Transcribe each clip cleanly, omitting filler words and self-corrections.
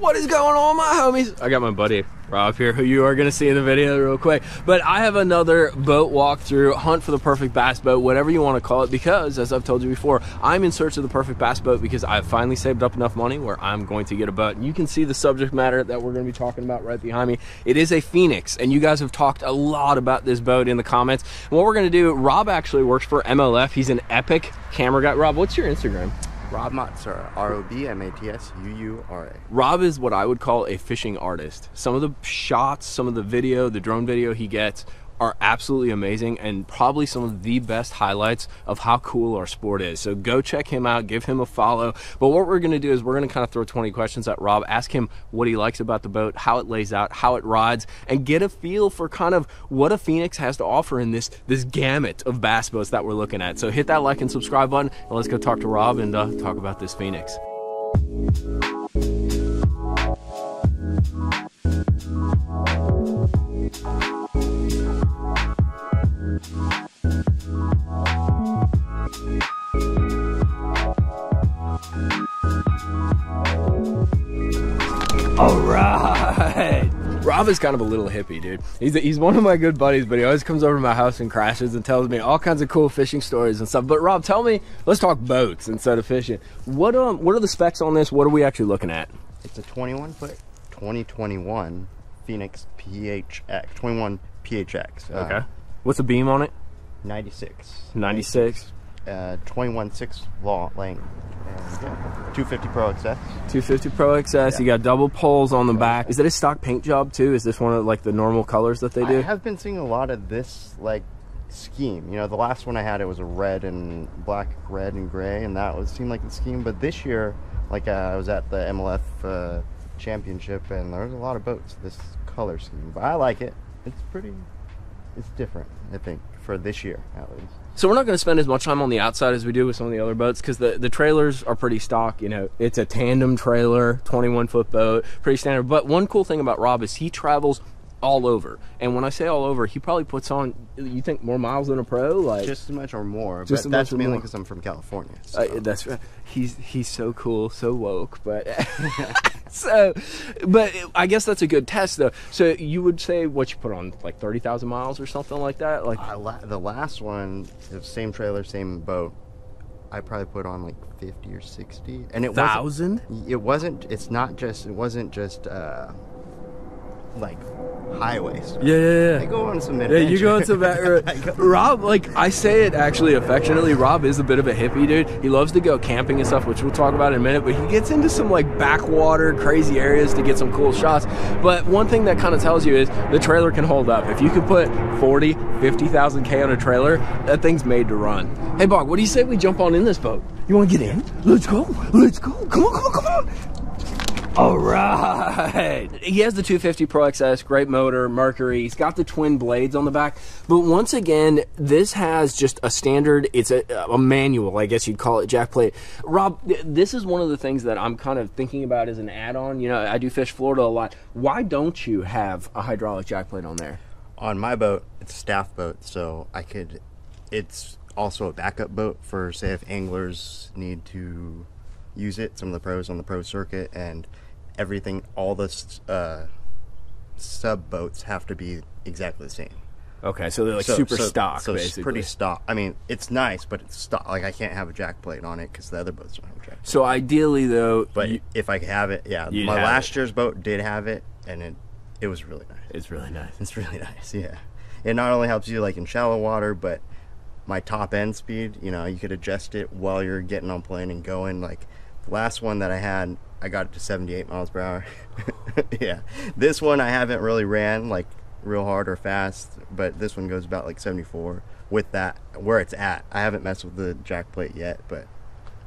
What is going on, my homies? I got my buddy Rob here, who you are going to see in the video real quick. But I have another boat walkthrough, hunt for the perfect bass boat, whatever you want to call it, because as I've told you before, I'm in search of the perfect bass boat because I've finally saved up enough money where I'm going to get a boat. And you can see the subject matter that we're going to be talking about right behind me. It is a Phoenix, and you guys have talked a lot about this boat in the comments. And what we're going to do, Rob actually works for MLF. He's an epic camera guy. Rob, what's your Instagram? Rob Matsuura, R-O-B-M-A-T-S-U-U-R-A. Rob is what I would call a fishing artist. Some of the shots, some of the video, the drone video he gets are absolutely amazing and probably some of the best highlights of how cool our sport is. So go check him out, give him a follow. But what we're gonna do is we're gonna kind of throw 20 questions at Rob, ask him what he likes about the boat, how it lays out, how it rides, and get a feel for kind of what a Phoenix has to offer in this gamut of bass boats that we're looking at. So hit that like and subscribe button, and let's go talk to Rob and talk about this Phoenix. Alright! Rob is kind of a little hippie, dude. He's one of my good buddies, but he always comes over to my house and crashes and tells me all kinds of cool fishing stories and stuff. But Rob, tell me, let's talk boats instead of fishing. What are the specs on this? What are we actually looking at? It's a 21-foot 2021 Phoenix PHX, 21 PHX. Okay. What's the beam on it? 96. 21.6 long length. And, yeah, 250 Pro XS. 250 Pro XS. Yeah. You got double poles on the back. Is that a stock paint job too? Is this one of like the normal colors that they do? I have been seeing a lot of this like scheme. You know, the last one I had, it was a red and black, red and gray, and that was seemed like the scheme. But this year, like I was at the MLF championship, and there was a lot of boats this color scheme. But I like it. It's pretty. It's different, I think, for this year at least. So we're not going to spend as much time on the outside as we do with some of the other boats because the trailers are pretty stock. You know, it's a tandem trailer, 21-foot boat, pretty standard. But one cool thing about Rob is he travels all over, and when I say all over, he probably puts on, you think, more miles than a pro, like just as much or more. Just but that's mainly because I'm from California. So. That's right. He's so cool, so woke, but but I guess that's a good test though. So you would say what you put on like 30,000 miles or something like that. Like the last one, same trailer, same boat. I probably put on like 50 or 60, and it thousand. It wasn't just like highway stuff. Yeah. I go on some adventure. Yeah, you go on some back road. Rob, like I say it actually affectionately, Rob is a bit of a hippie dude. He loves to go camping and stuff, which we'll talk about in a minute, but he gets into some like backwater crazy areas to get some cool shots. But one thing that kind of tells you is the trailer can hold up. If you can put 40, 50,000 K on a trailer, that thing's made to run. Hey Bog, what do you say we jump on in this boat? You want to get in? Let's go. Come on. All right. He has the 250 Pro XS, great motor, Mercury. He's got the twin blades on the back. But once again, this has just a standard, it's a manual, I guess you'd call it, jack plate. Rob, this is one of the things that I'm kind of thinking about as an add-on. You know, I do fish Florida a lot. Why don't you have a hydraulic jack plate on there? On my boat, it's a staff boat, so I could, it's also a backup boat for, say, if anglers need to use it, some of the pros on the pro circuit and everything, all the sub boats have to be exactly the same. Okay, so they're like super stock, so basically. It's pretty stock. I mean, it's nice, but it's stock. Like I can't have a jack plate on it because the other boats don't have a jack plate. So ideally, though, but if I could have it, yeah. My last year's boat did have it, and it was really nice. It's really nice. Yeah, it not only helps you like in shallow water, but my top end speed, you know, you could adjust it while you're getting on plane and going. Like the last one that I had, I got it to 78 miles per hour. Yeah. This one I haven't really ran like real hard or fast, but this one goes about like 74 with that, where it's at. I haven't messed with the jack plate yet, but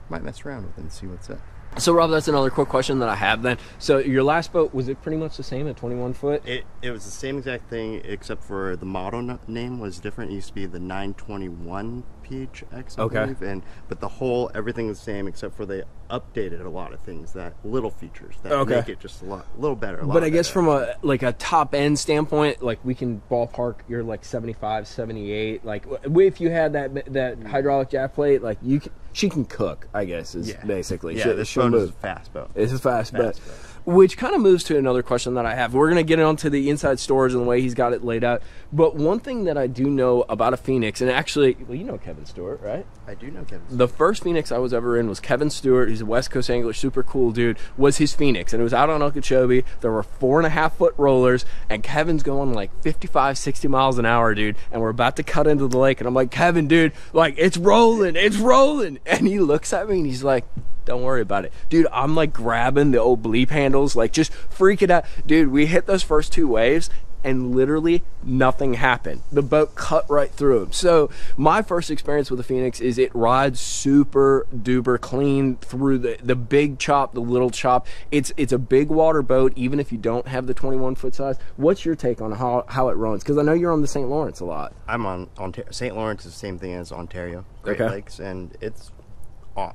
might mess around with it and see what's up. So Rob, that's another quick question that I have then. So your last boat, was it pretty much the same at 21 foot? It was the same exact thing except for the model name was different. It used to be the 921 PHX, I believe. And, but the whole, everything was the same except for they updated a lot of things, that little features that make it just a little better. But I guess from a like a top end standpoint, like we can ballpark your like 75, 78. Like if you had that hydraulic jack plate, like you can, she can cook, I guess, is basically. Yeah, this boat is a fast boat. It's a fast boat. which kind of moves to another question that I have. We're going to get onto the inside storage and the way he's got it laid out. But one thing that I do know about a Phoenix, and actually, well, you know Kevin Stewart, right? I do know Kevin Stewart. The first Phoenix I was ever in was Kevin Stewart. He's a West Coast angler, super cool dude, was his Phoenix. And it was out on Okeechobee. There were 4.5-foot rollers, and Kevin's going like 55, 60 miles an hour, dude. And we're about to cut into the lake. And I'm like, Kevin, dude, like, it's rolling, it's rolling. And he looks at me, and he's like, don't worry about it, dude. I'm like grabbing the old bleep handles, like just freaking out, dude. We hit those first two waves and literally nothing happened. The boat cut right through them. So my first experience with the Phoenix is it rides super duper clean through the big chop, the little chop. It's a big water boat, even if you don't have the 21-foot size. What's your take on how it runs? Because I know you're on the St. Lawrence a lot. I'm on St. Lawrence is the same thing as Ontario, Great Lakes, and it's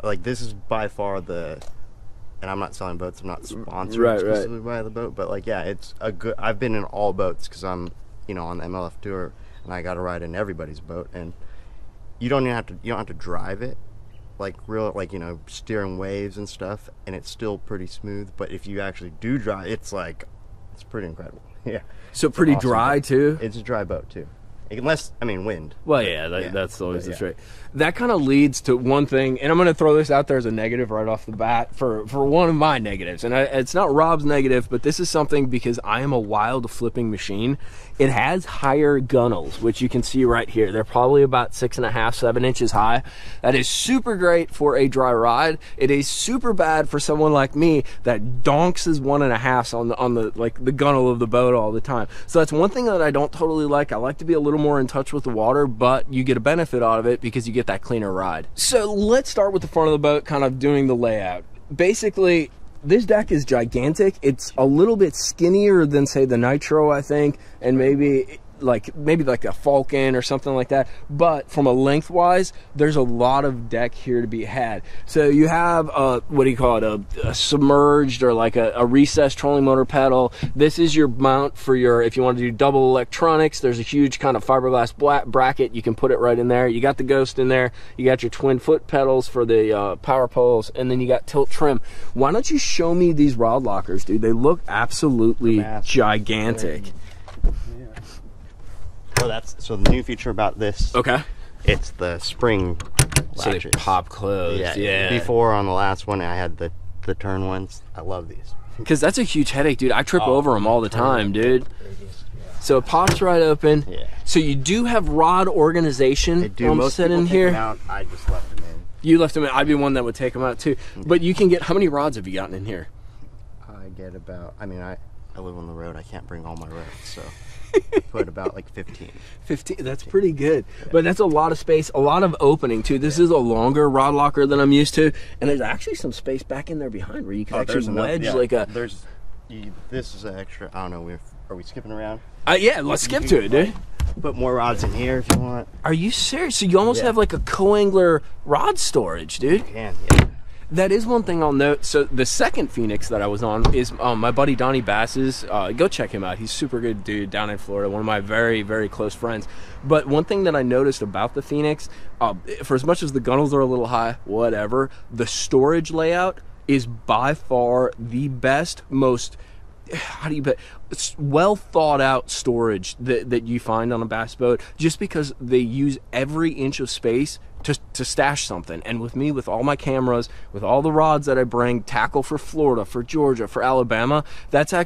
like, this is by far the, and I'm not selling boats, I'm not sponsored specifically by the boat, but like, yeah, it's a good, I've been in all boats because I'm, you know, on the MLF tour, and I got to ride in everybody's boat, and you don't even have to, you don't have to drive it, like real, like, you know, steering waves and stuff, and it's still pretty smooth, but if you actually do drive, it's like, it's pretty incredible. Yeah. So pretty awesome dry boat. Too? It's a dry boat too. Unless, I mean, wind. Well, yeah, that's always the trick. That kind of leads to one thing, and I'm going to throw this out there as a negative right off the bat for one of my negatives. And it's not Rob's negative, but this is something because I am a wild flipping machine. It has higher gunnels, which you can see right here. They're probably about 6.5, 7 inches high. That is super great for a dry ride. It is super bad for someone like me that donks his 1.5s on the like the gunnel of the boat all the time. So that's one thing that I don't totally like. I like to be a little more in touch with the water, but you get a benefit out of it because you get that cleaner ride. So let's start with the front of the boat, kind of doing the layout. Basically, this deck is gigantic. It's a little bit skinnier than, say, the Nitro, I think, and maybe like a Falcon or something like that, but from a lengthwise, there's a lot of deck here to be had. So you have a submerged or like a recessed trolling motor pedal. This is your mount for your, if you want to do double electronics, there's a huge kind of fiberglass bracket. You can put it right in there. You got the Ghost in there. You got your twin foot pedals for the power poles, and then you got tilt trim. Why don't you show me these rod lockers, dude? They look absolutely gigantic. Oh, that's so the new feature about this. Okay. It's the spring latches. So they pop closed. Yeah, yeah. Before on the last one, I had the turn ones. I love these. Because that's a huge headache, dude. I trip over them all the time, dude. So it pops right open. Yeah. So you do have rod organization. They do. Most people take them out. I just left them in. You left them in. I'd be one that would take them out too. But you can get, how many rods have you gotten in here? I get about, I mean, I live on the road. I can't bring all my rods, so. Put about like 15. 15, that's pretty good. Yeah. But that's a lot of space, a lot of opening too. This is a longer rod locker than I'm used to, and there's actually some space back in there behind where you can actually wedge like a. This is an extra. I don't know. Are we skipping around? Yeah, let's skip to it, dude. Put more rods in here if you want. Are you serious? So you almost have like a co-angler rod storage, dude. You can. Yeah. That is one thing I'll note. So the second Phoenix that I was on is my buddy Donnie Bass's. Go check him out. He's a super good dude down in Florida. One of my very, very close friends. But one thing that I noticed about the Phoenix, for as much as the gunnels are a little high, whatever, the storage layout is by far the best, most... how do you bet? It's well thought out storage that you find on a bass boat, just because they use every inch of space to stash something. And with me, with all my cameras, with all the rods that I bring, tackle for Florida, for Georgia, for Alabama, that's a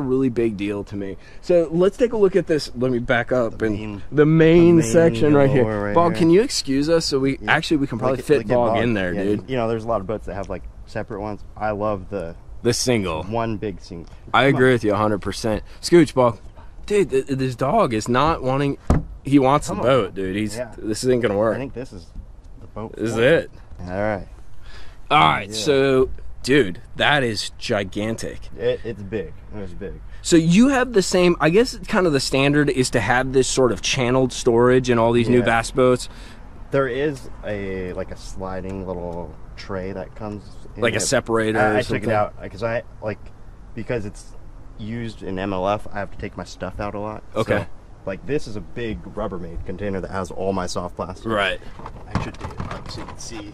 really big deal to me. So let's take a look at this. Let me back up the main section right here. Right, Bog, can you excuse us? So we actually, we can probably fit Bog in there, dude. You know, there's a lot of boats that have like separate ones. I love the single. One big single. I agree with you 100%. Scooch, Bog. Dude, this dog is not wanting... He wants the boat, dude. This isn't going to work. I think this is the boat. This is it. All right. All right, so... Dude, that is gigantic. It's big. It's big. So you have the same, I guess kind of the standard is to have this sort of channeled storage in all these new bass boats. There is a sliding little tray that comes... Like a separator or something? I took it out because it's used in MLF, I have to take my stuff out a lot. Okay. So, this is a big Rubbermaid container that has all my soft plastic. Right. I should do it so you can see.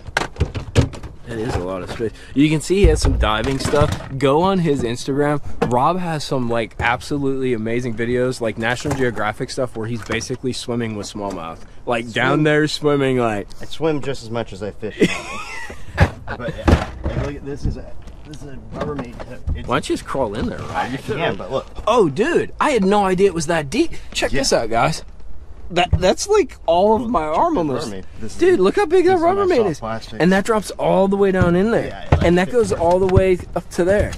That is a lot of fish. You can see he has some diving stuff. Go on his Instagram. Rob has some like absolutely amazing videos, like National Geographic stuff, where he's basically swimming with smallmouth. Like down there swimming like... I swim just as much as I fish. But yeah, like, look at this. This is a Rubbermaid tip. Why don't you just crawl in there, Rob? You can, but look. Oh, dude, I had no idea it was that deep. Check this out, guys. That's like all of my arm almost. Dude, look how big that Rubbermaid is. Plastic. And that drops all the way down in there. Yeah, like, and that goes all the way up to there.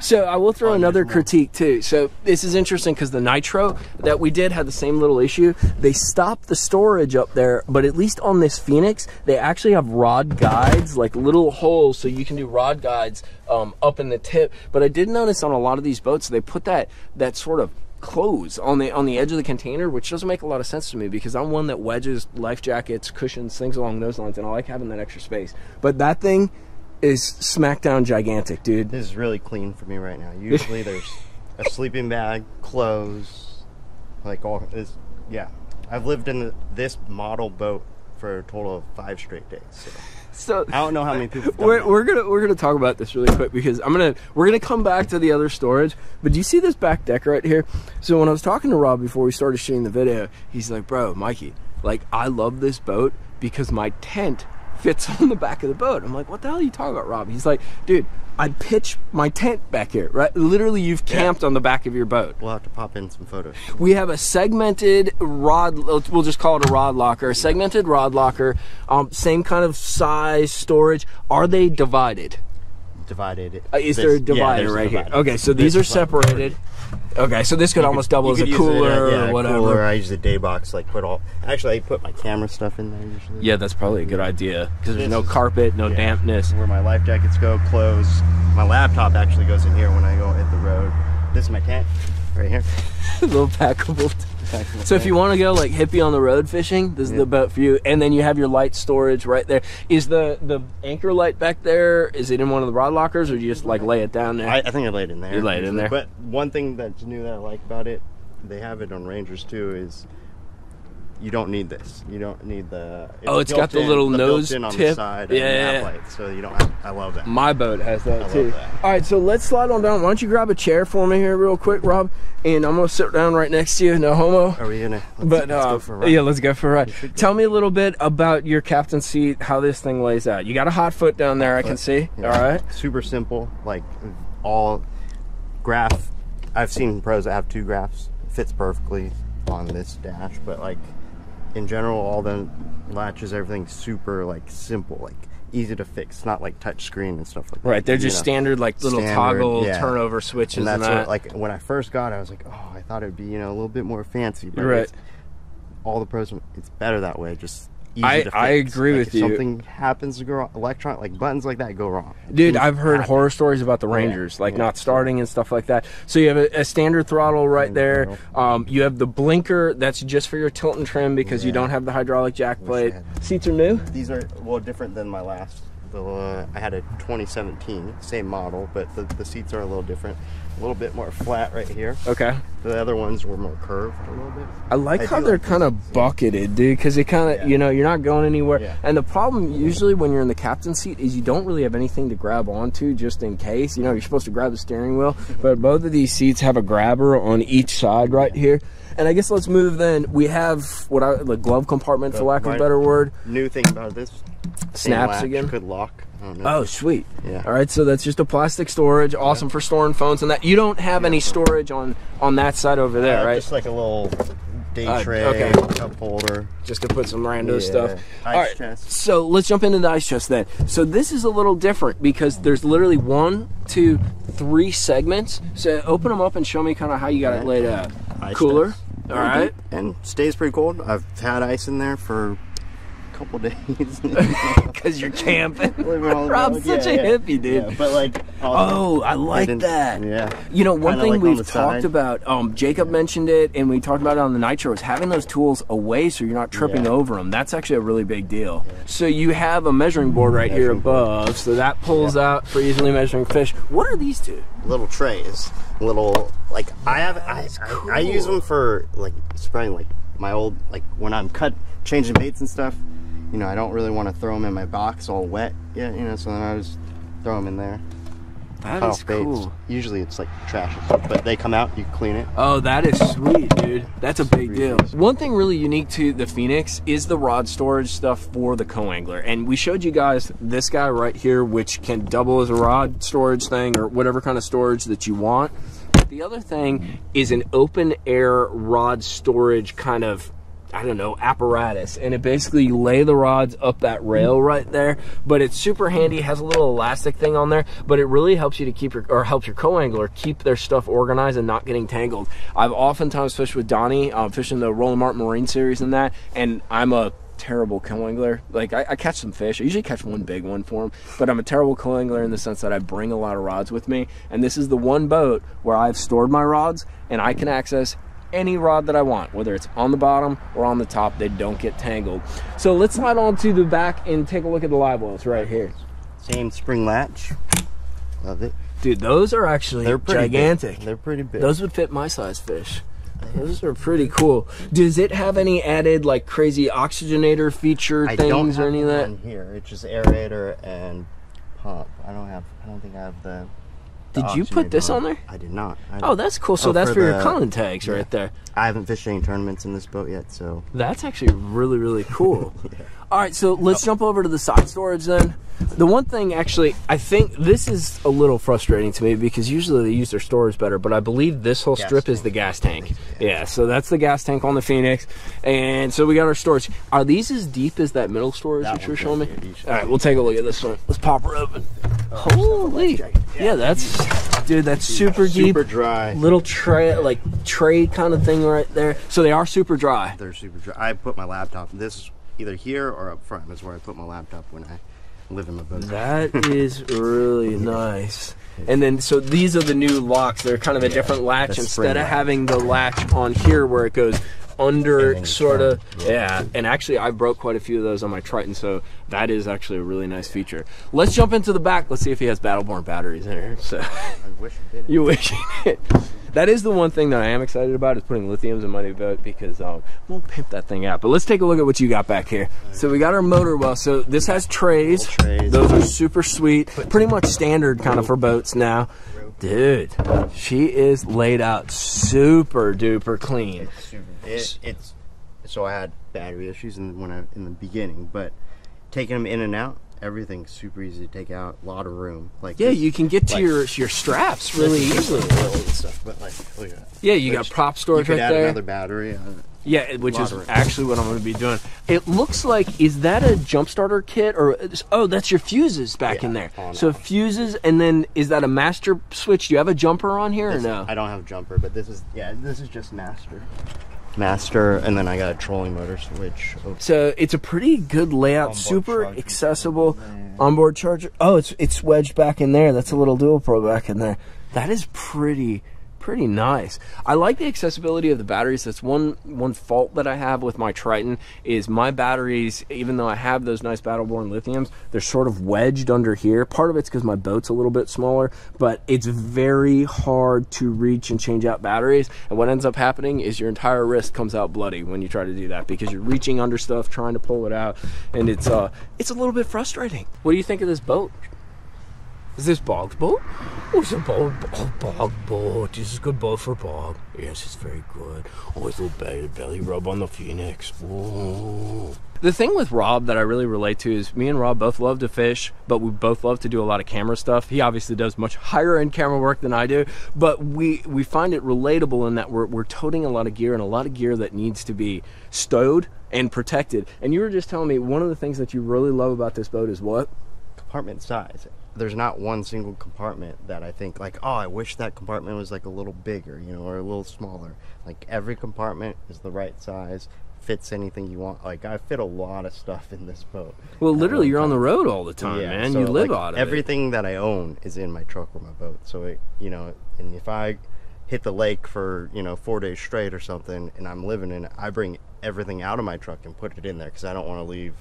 So I will throw another critique too. So this is interesting because the Nitro that we did had the same little issue. They stopped the storage up there, but at least on this Phoenix, they actually have rod guides, like little holes, so you can do rod guides up in the tip. But I did notice on a lot of these boats, they put that sort of clothes on the edge of the container, which doesn't make a lot of sense to me because I'm one that wedges life jackets, cushions, things along those lines, and I like having that extra space. But that thing is smackdown gigantic, dude. This is really clean for me right now. Usually there's a sleeping bag, clothes, like all this. Yeah, I've lived in this model boat for a total of 5 straight days. So I don't know how many people. We're gonna talk about this really quick because we're gonna come back to the other storage. But do you see this back deck right here? So when I was talking to Rob before we started shooting the video, he's like, "Bro, Mikey, like I love this boat because my tent fits on the back of the boat." I'm like, "What the hell are you talking about, Rob?" He's like, "Dude, I'd pitch my tent back here, right? Literally, you've camped on the back of your boat." We'll have to pop in some photos. We have a segmented rod, we'll just call it a rod locker, a segmented rod locker, same kind of size storage. Are they divided? Divided. Is there a divider right here? Okay, so these are separated. Okay, so this could almost double as a cooler or whatever. Cooler. I use the day box, like put all. Actually, I put my camera stuff in there usually. Yeah, that's probably a good idea because there's no carpet, no dampness. Where my life jackets go, clothes. My laptop actually goes in here when I go hit the road. This is my tent right here. A little packable. So if you want to go like hippie on the road fishing, this is the boat for you. And then you have your light storage right there. Is the anchor light back there? Is it in one of the rod lockers, or do you just like lay it down there? I think I laid it in there. You laid it in there. But one thing that's new that I like about it, they have it on Rangers too, is you don't need this. You don't need the. Oh, it's got the little nose tip on the side. Yeah. So you don't. I love that. My boat has that too. All right, so let's slide on down. Why don't you grab a chair for me here, real quick, Rob? And I'm gonna sit down right next to you. No homo. Are we gonna? Let's go for a ride. Yeah, let's go for a ride. Tell me a little bit about your captain's seat. How this thing lays out. You got a hot foot down there. I can see. Yeah. All right. Super simple. Like all graph. I've seen pros that have 2 graphs. Fits perfectly on this dash, but like. In general, all the latches, everything's super like simple, like easy to fix. It's not like touch screen and stuff like that. Right, they're just standard like little toggle turnover switches. And that's what, like when I first got it, I was like, oh, I thought it'd be a little bit more fancy, but all the pros, it's better that way. Just. I agree with you. If something happens to go wrong, electronic like buttons like that go wrong. Dude, I've heard horror stories about the Rangers, like not starting and stuff like that. So you have a standard throttle right there. You have the blinker that's just for your tilt and trim because you don't have the hydraulic jack plate. Seats are new. These are well different than my last. I had a 2017, same model, but the seats are a little different. A little bit more flat right here. Okay. The other ones were more curved a little bit. I like how they're kind of bucketed, dude, because they kind of, you know, you're not going anywhere. Yeah. And the problem usually when you're in the captain's seat is you don't really have anything to grab onto just in case. You know, you're supposed to grab the steering wheel, but both of these seats have a grabber on each side right here. And I guess let's move then. We have the glove compartment, for lack of a better word. New thing about this. Snaps again. Could lock. Oh, sweet. Yeah. All right, so that's just a plastic storage. Awesome for storing phones and that. You don't have any storage on that side over there, right? Just like a little day tray, cup holder. Just to put some rando stuff. Ice chest. So let's jump into the ice chest then. So this is a little different because there's literally 1, 2, 3 segments. So open them up and show me kind of how you got it laid out. Cooler. Chest. All right. And stays pretty cold. I've had ice in there for couple days because you're camping. Rob's such a hippie, dude. Yeah, but like, oh, I like that. Yeah. You know, one thing we've talked about, Jacob mentioned it, and we talked about it on the Nitro, is having those tools away so you're not tripping over them. That's actually a really big deal. Yeah. So you have a measuring board right here above, so that pulls out for easily measuring fish. What are these two? Little trays. Little, like, I use them for, like, spraying, like, my old, like, when I'm changing baits and stuff. you know, I don't really want to throw them in my box all wet yet, you know, so then I just throw them in there. That is cool. Usually it's like trash, but they come out, you clean it. Oh, that is sweet, dude. That's a big deal. One thing really unique to the Phoenix is the rod storage stuff for the co-angler. And we showed you guys this guy right here, which can double as a rod storage thing or whatever kind of storage that you want. But the other thing is an open air rod storage kind of, I don't know, apparatus, and it basically you lay the rods up that rail right there, but it's super handy. It has a little elastic thing on there, but it really helps you to keep your, or helps your co-angler keep their stuff organized and not getting tangled. I've oftentimes fished with Donnie, fishing the Roland Martin Marine series and that, and I'm a terrible co-angler. Like I catch some fish, I usually catch one big one for them, but I'm a terrible co-angler in the sense that I bring a lot of rods with me, and this is the one boat where I've stored my rods and I can access any rod that I want, whether it's on the bottom or on the top. They don't get tangled. So let's slide on to the back and take a look at the live wells right here. Same spring latch. Love it. Dude, those are actually gigantic. Big. They're pretty big. Those would fit my size fish. Those are pretty cool. Does it have any added like crazy oxygenator feature things or any of that? I don't have one here. It's just aerator and pump. I don't think I have the... Did you put this on there? I did not. Oh, that's cool. So that's for your Cullen tags right there. I haven't fished any tournaments in this boat yet, so. That's actually really, really cool. Yeah. All right, so let's jump over to the side storage then. The one thing, actually, I think this is a little frustrating to me because usually they use their storage better, but I believe this whole strip is the gas tank. Yeah, so that's the gas tank on the Phoenix. And so we got our storage. Are these as deep as that middle storage that you were showing me? All right, we'll take a look at this one. Let's pop her open. Holy. Yeah, that's, dude, that's super deep. Super dry. Little tray, like tray kind of thing right there. So they are super dry. They're super dry. I put my laptop in this. Either here or up front is where I put my laptop when I live in my boat. That is really nice. And then, so these are the new locks. They're kind of a different latch instead of having the latch on here where it goes under sort of. Yeah, and actually I broke quite a few of those on my Triton, so that is actually a really nice feature. Let's jump into the back. Let's see if he has Battle Born batteries in here. So I wish it did. You wish it did. That is the one thing that I am excited about is putting lithiums in my new boat because I'm going to pimp that thing out. But let's take a look at what you got back here. So we got our motor well. So this has trays. Those are super sweet. Pretty much standard kind of for boats now. Dude, she is laid out super duper clean. It's super, it's so I had battery issues in the beginning, but taking them in and out, everything's super easy to take out. A lot of room. Like yeah, you can get to like, your straps really easily. Stuff, but like, look at that. Yeah, you got prop storage right there. You could add another battery on it. Yeah, which is actually what I'm going to be doing. It looks like, is that a jump starter kit? Or oh, that's your fuses back in there. So fuses, and then is that a master switch? Do you have a jumper on here or no? I don't have a jumper, but this is, yeah, this is just master. Master, and then I got a trolling motor switch. So it's a pretty good layout, super accessible onboard charger. Oh, it's wedged back in there. That's a little Dual Pro back in there. That is pretty nice. I like the accessibility of the batteries. That's one fault that I have with my Triton is my batteries, even though I have those nice Battle Born lithiums, they're sort of wedged under here. Part of it's because my boat's a little bit smaller, but it's very hard to reach and change out batteries. And what ends up happening is your entire wrist comes out bloody when you try to do that because you're reaching under stuff, trying to pull it out. And it's a little bit frustrating. What do you think of this boat? Is this Bog's boat? Oh, it's a Bog boat. This is a good boat for Bog. Yes, it's very good. Oh, it's a little belly rub on the Phoenix. Whoa. The thing with Rob that I really relate to is me and Rob both love to fish, but we both love to do a lot of camera stuff. He obviously does much higher end camera work than I do, but we find it relatable in that we're toting a lot of gear and a lot of gear that needs to be stowed and protected. And you were just telling me one of the things that you really love about this boat is what? Compartment size. There's not one single compartment that I think like, oh, I wish that compartment was like a little bigger, you know, or a little smaller. Like every compartment is the right size, fits anything you want. Like I fit a lot of stuff in this boat. Well, literally you're on the road all the time, man. So you live like, out of everything that I own is in my truck or my boat. So it, you know, and if I hit the lake for, you know, 4 days straight or something and I'm living in it, I bring everything out of my truck and put it in there because I don't want to leave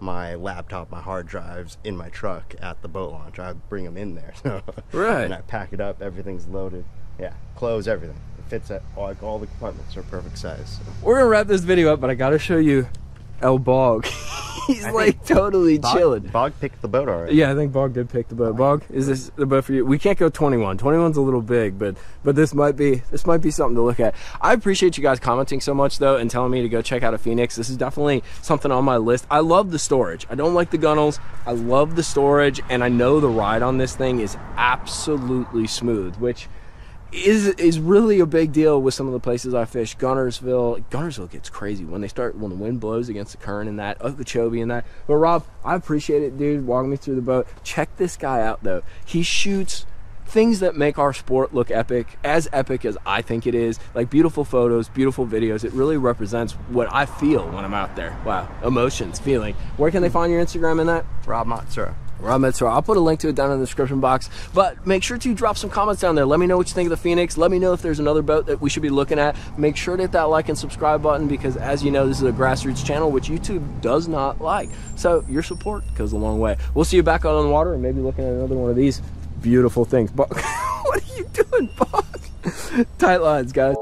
my laptop, my hard drives in my truck at the boat launch. I bring them in there. So. Right. And I pack it up. Everything's loaded. Yeah. Clothes, everything. It fits at all the compartments are perfect size. So. We're going to wrap this video up, but I got to show you Oh, Bog. He's like totally chilling. Bog picked the boat already. Yeah, I think Bog did pick the boat. Bog, is this the boat for you? We can't go 21. 21's a little big, but this might be something to look at. I appreciate you guys commenting so much though and telling me to go check out a Phoenix. This is definitely something on my list. I love the storage. I don't like the gunnels. I love the storage, and I know the ride on this thing is absolutely smooth, which is really a big deal with some of the places I fish. Guntersville gets crazy when the wind blows against the current and that, Okeechobee and that. But Rob, I appreciate it, dude, walking me through the boat. Check this guy out though. He shoots things that make our sport look epic as I think it is, like beautiful photos, beautiful videos. It really represents what I feel when I'm out there. Wow, emotions, feeling. Where can they find your Instagram in that? Rob Matsuura. Rob Matsuura. I'll put a link to it down in the description box, but make sure to drop some comments down there. Let me know what you think of the Phoenix. Let me know if there's another boat that we should be looking at. Make sure to hit that like and subscribe button, because as you know, this is a grassroots channel, which YouTube does not like. So your support goes a long way. We'll see you back out on the water and maybe looking at another one of these beautiful things. But what are you doing, Bob? Tight lines, guys.